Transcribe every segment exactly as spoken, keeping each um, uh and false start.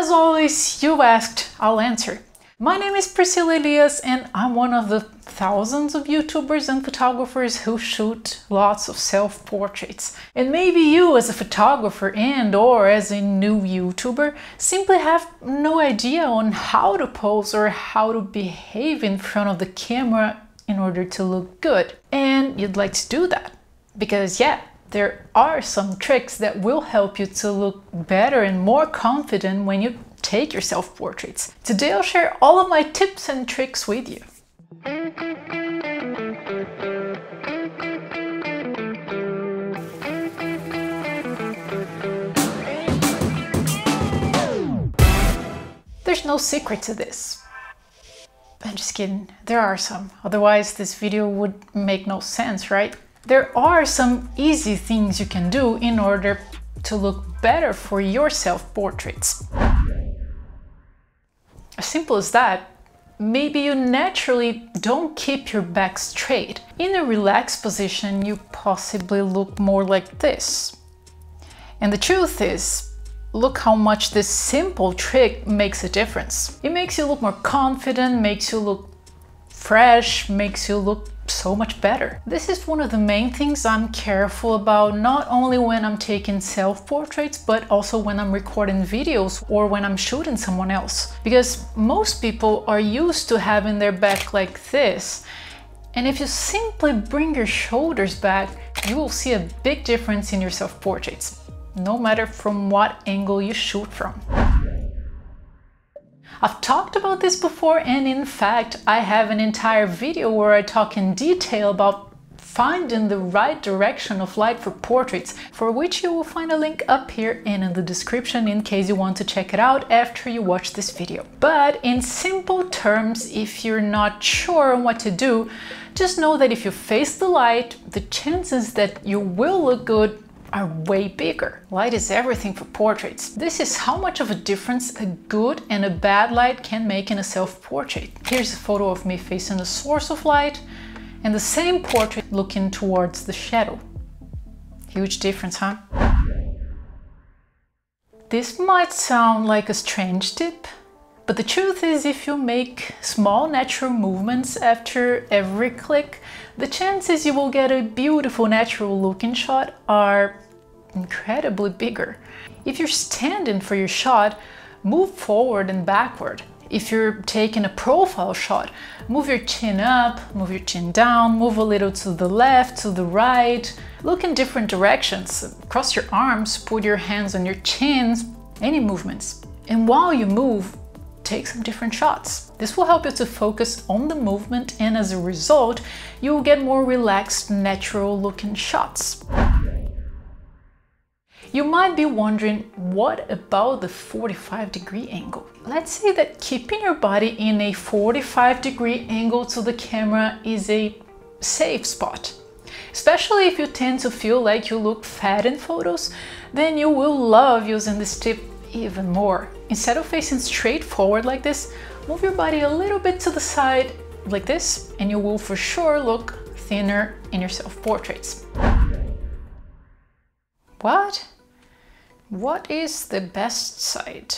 As always, you asked, I'll answer. My name is Priscila Elias and I'm one of the thousands of YouTubers and photographers who shoot lots of self-portraits. And maybe you, as a photographer and or as a new YouTuber, simply have no idea on how to pose or how to behave in front of the camera in order to look good. And you'd like to do that. Because yeah, there are some tricks that will help you to look better and more confident when you take your self-portraits. Today I'll share all of my tips and tricks with you. There's no secret to this. I'm just kidding, there are some. Otherwise this video would make no sense, right? There are some easy things you can do in order to look better for your self-portraits. As simple as that. Maybe you naturally don't keep your back straight. In a relaxed position, you possibly look more like this. And the truth is, look how much this simple trick makes a difference. It makes you look more confident, makes you look fresh, makes you look so much better. This is one of the main things I'm careful about, not only when I'm taking self-portraits, but also when I'm recording videos or when I'm shooting someone else. Because most people are used to having their back like this. And if you simply bring your shoulders back, you will see a big difference in your self-portraits, no matter from what angle you shoot from. I've talked about this before, and in fact, I have an entire video where I talk in detail about finding the right direction of light for portraits, for which you will find a link up here and in the description in case you want to check it out after you watch this video. But in simple terms, if you're not sure on what to do, just know that if you face the light, the chances that you will look good are way bigger. Light is everything for portraits. This is how much of a difference a good and a bad light can make in a self-portrait. Here's a photo of me facing a source of light and the same portrait looking towards the shadow. Huge difference, huh? This might sound like a strange tip, but the truth is, if you make small natural movements after every click, the chances you will get a beautiful natural looking shot are incredibly bigger. If you're standing for your shot, move forward and backward. If you're taking a profile shot, move your chin up, move your chin down, move a little to the left, to the right, look in different directions, cross your arms, put your hands on your chins, any movements. And while you move, take some different shots. This will help you to focus on the movement, and as a result, you'll get more relaxed, natural looking shots. You might be wondering, what about the forty-five degree angle? Let's say that keeping your body in a forty-five degree angle to the camera is a safe spot. Especially if you tend to feel like you look fat in photos, then you will love using this tip even more. Instead of facing straight forward like this, move your body a little bit to the side like this, and you will for sure look thinner in your self-portraits. What? What is the best side?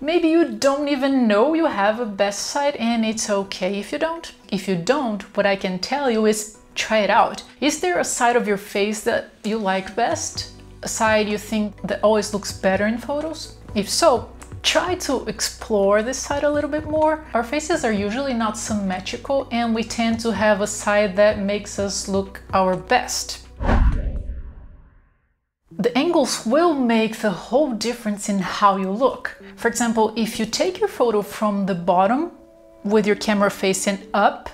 Maybe you don't even know you have a best side, and it's okay if you don't. If you don't, what I can tell you is try it out. Is there a side of your face that you like best? A side you think that always looks better in photos? If so, try to explore this side a little bit more. Our faces are usually not symmetrical, and we tend to have a side that makes us look our best. The angles will make the whole difference in how you look. For example, if you take your photo from the bottom with your camera facing up,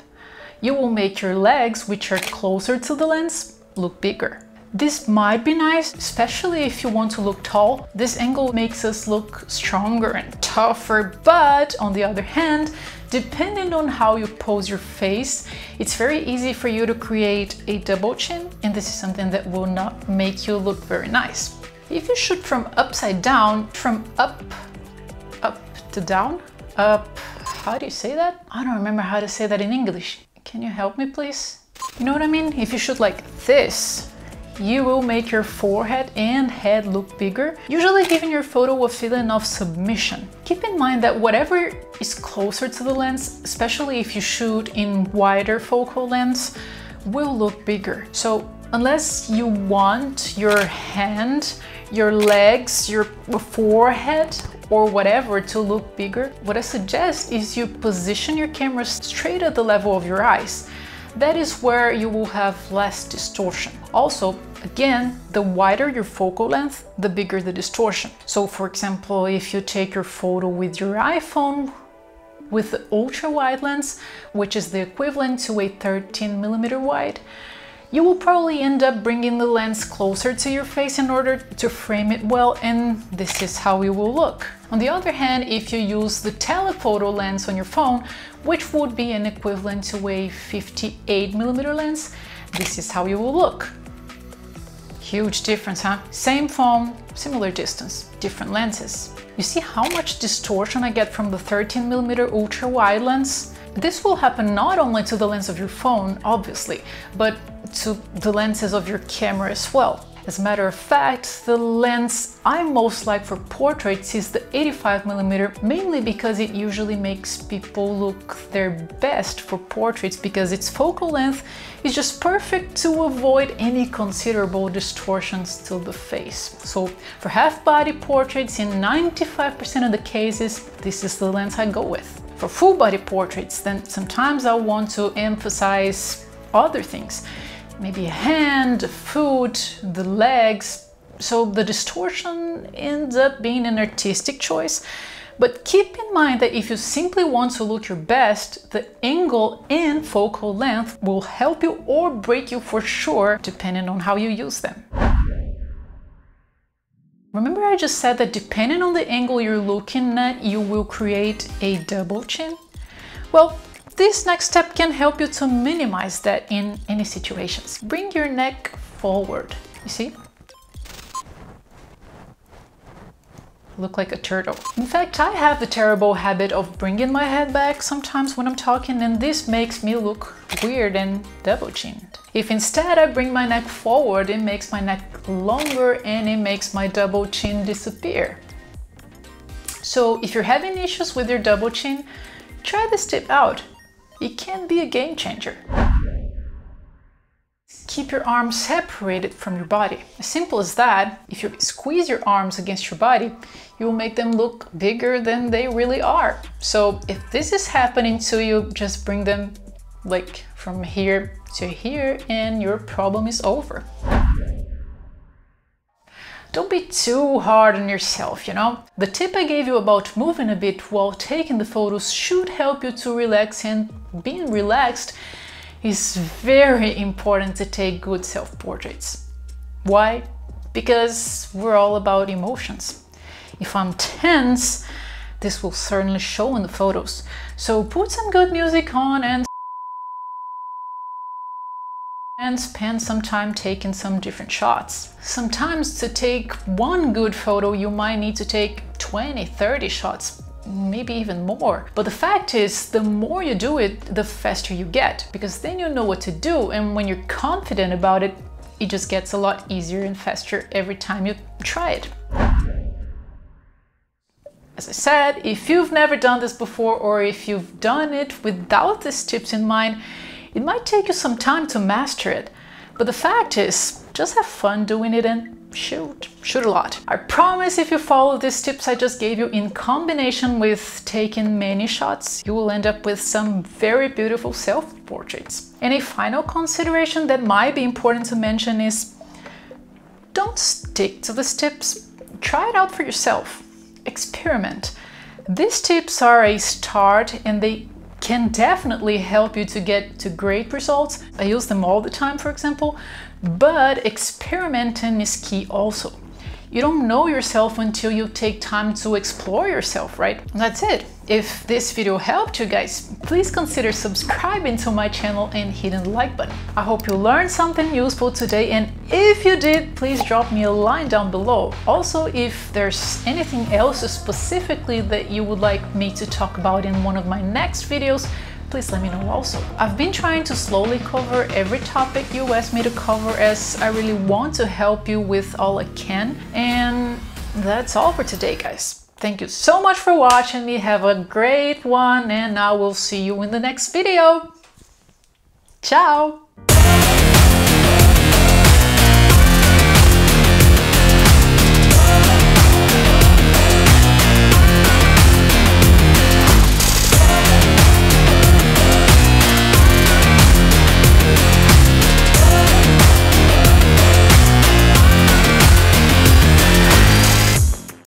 you will make your legs, which are closer to the lens, look bigger. This might be nice, especially if you want to look tall. This angle makes us look stronger and tougher, but on the other hand, depending on how you pose your face, it's very easy for you to create a double chin, and this is something that will not make you look very nice. If you shoot from upside down, from up, up to down, up, how do you say that? I don't remember how to say that in English. Can you help me, please? You know what I mean? If you shoot like this, You will make your forehead and head look bigger, usually giving your photo a feeling of submission. Keep in mind that whatever is closer to the lens, especially if you shoot in wider focal lengths, will look bigger. So unless you want your hand, your legs, your forehead, or whatever to look bigger, what I suggest is you position your camera straight at the level of your eyes. That is where you will have less distortion. Also, again, the wider your focal length, the bigger the distortion. So for example, if you take your photo with your iPhone with the ultra wide lens, which is the equivalent to a thirteen millimeter wide, you will probably end up bringing the lens closer to your face in order to frame it well, and this is how it will look. On the other hand, if you use the telephoto lens on your phone, which would be an equivalent to a fifty-eight millimeter lens, this is how you will look. Huge difference, huh? Same phone, similar distance, different lenses. You see how much distortion I get from the thirteen millimeter ultra wide lens? This will happen not only to the lens of your phone, obviously, but to the lenses of your camera as well. As a matter of fact, the lens I most like for portraits is the eighty-five millimeter, mainly because it usually makes people look their best for portraits because its focal length is just perfect to avoid any considerable distortions to the face. So for half-body portraits, in ninety-five percent of the cases, this is the lens I go with. For full-body portraits, then sometimes I want to emphasize other things, maybe a hand, a foot, the legs. So the distortion ends up being an artistic choice. But keep in mind that if you simply want to look your best, the angle and focal length will help you or break you for sure, depending on how you use them. Remember I just said that depending on the angle you're looking at, you will create a double chin? Well, this next step can help you to minimize that in any situations. Bring your neck forward, you see? Look like a turtle. In fact, I have the terrible habit of bringing my head back sometimes when I'm talking, and this makes me look weird and double-chinned. If instead I bring my neck forward, it makes my neck longer and it makes my double chin disappear. So if you're having issues with your double chin, try this tip out. It can be a game changer. Keep your arms separated from your body. As simple as that, if you squeeze your arms against your body, you will make them look bigger than they really are. So if this is happening to you, just bring them like from here to here and your problem is over. Don't be too hard on yourself, you know? The tip I gave you about moving a bit while taking the photos should help you to relax, and being relaxed is very important to take good self-portraits. Why? Because we're all about emotions. If I'm tense, this will certainly show in the photos. So put some good music on and and spend some time taking some different shots. Sometimes to take one good photo, you might need to take twenty, thirty shots, maybe even more. But the fact is, the more you do it, the faster you get, because then you know what to do. And when you're confident about it, it just gets a lot easier and faster every time you try it. As I said, if you've never done this before, or if you've done it without these tips in mind, it might take you some time to master it, but the fact is, just have fun doing it and shoot, shoot a lot. I promise if you follow these tips I just gave you in combination with taking many shots, you will end up with some very beautiful self-portraits. And a final consideration that might be important to mention is, don't stick to these tips, try it out for yourself, experiment. These tips are a start and they can definitely help you to get to great results. I use them all the time, for example, but experimenting is key also. You don't know yourself until you take time to explore yourself, right? That's it. If this video helped you guys, please consider subscribing to my channel and hitting the like button. I hope you learned something useful today, and if you did, please drop me a line down below. Also, if there's anything else specifically that you would like me to talk about in one of my next videos, please let me know also. I've been trying to slowly cover every topic you asked me to cover, as I really want to help you with all I can. And that's all for today, guys. Thank you so much for watching me. Have a great one, and I will see you in the next video. Ciao!